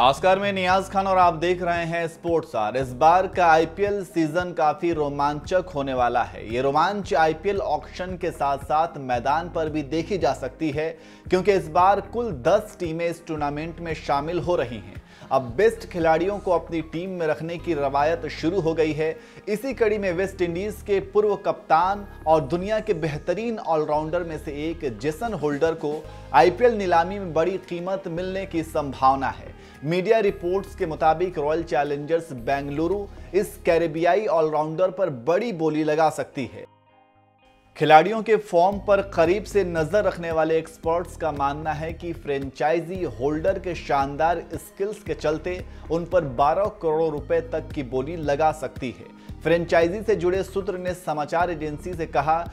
नमस्कार, मैं नियाज खान और आप देख रहे हैं स्पोर्ट्स स्टार। इस बार का आईपीएल सीजन काफी रोमांचक होने वाला है। ये रोमांच आईपीएल ऑक्शन के साथ साथ मैदान पर भी देखी जा सकती है, क्योंकि इस बार कुल 10 टीमें इस टूर्नामेंट में शामिल हो रही हैं। अब बेस्ट खिलाड़ियों को अपनी टीम में रखने की रवायत शुरू हो गई है। इसी कड़ी में वेस्टइंडीज के पूर्व कप्तान और दुनिया के बेहतरीन ऑलराउंडर में से एक जेसन होल्डर को आईपीएल नीलामी में बड़ी कीमत मिलने की संभावना है। मीडिया रिपोर्ट्स के मुताबिक रॉयल चैलेंजर्स बेंगलुरु इस कैरेबियाई ऑलराउंडर पर बड़ी बोली लगा सकती है। खिलाड़ियों के फॉर्म पर करीब से नजर रखने वाले एक्सपर्ट्स का मानना है कि फ्रेंचाइजी होल्डर के शानदार स्किल्स के चलते उन पर 12 करोड़ रुपए तक की बोली लगा सकती है। फ्रेंचाइजी से जुड़े सूत्र ने समाचार एजेंसी से कहा,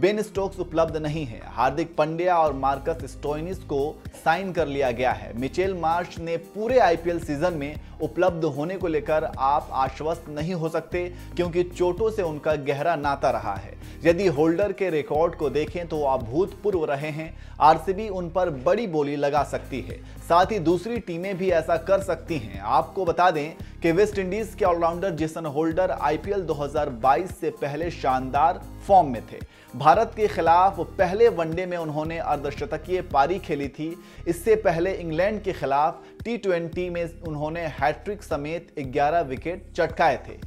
बेन स्टोक्स उपलब्ध नहीं है। हार्दिक पंड्या और मार्कस स्टोइनिस को साइन कर लिया गया है। मिचेल मार्श ने पूरे आईपीएल सीजन में उपलब्ध होने को लेकर आप आश्वस्त नहीं हो सकते, क्योंकि चोटों से उनका गहरा नाता रहा है। यदि होल्डर के रिकॉर्ड को देखें तो अभूतपूर्व रहे हैं। आरसीबी उन पर बड़ी बोली लगा सकती है, साथ ही दूसरी टीमें भी ऐसा कर सकती हैं। आपको बता दें कि वेस्टइंडीज के ऑलराउंडर जेसन होल्डर आईपीएल 2022 से पहले शानदार फॉर्म में थे। भारत के खिलाफ पहले वनडे में उन्होंने अर्धशतकीय पारी खेली थी। इससे पहले इंग्लैंड के खिलाफ टी20 में उन्होंने हैट्रिक समेत 11 विकेट चटकाए थे।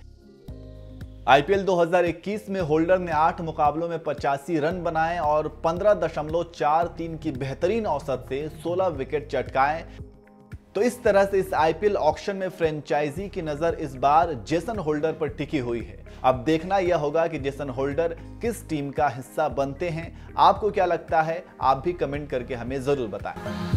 आईपीएल 2021 में होल्डर ने 8 मुकाबलों में 85 रन बनाए और 15.43 की बेहतरीन औसत से 16 विकेट चटकाए। तो इस तरह से इस आईपीएल ऑक्शन में फ्रेंचाइजी की नज़र इस बार जेसन होल्डर पर टिकी हुई है। अब देखना यह होगा कि जेसन होल्डर किस टीम का हिस्सा बनते हैं। आपको क्या लगता है, आप भी कमेंट करके हमें ज़रूर बताएं।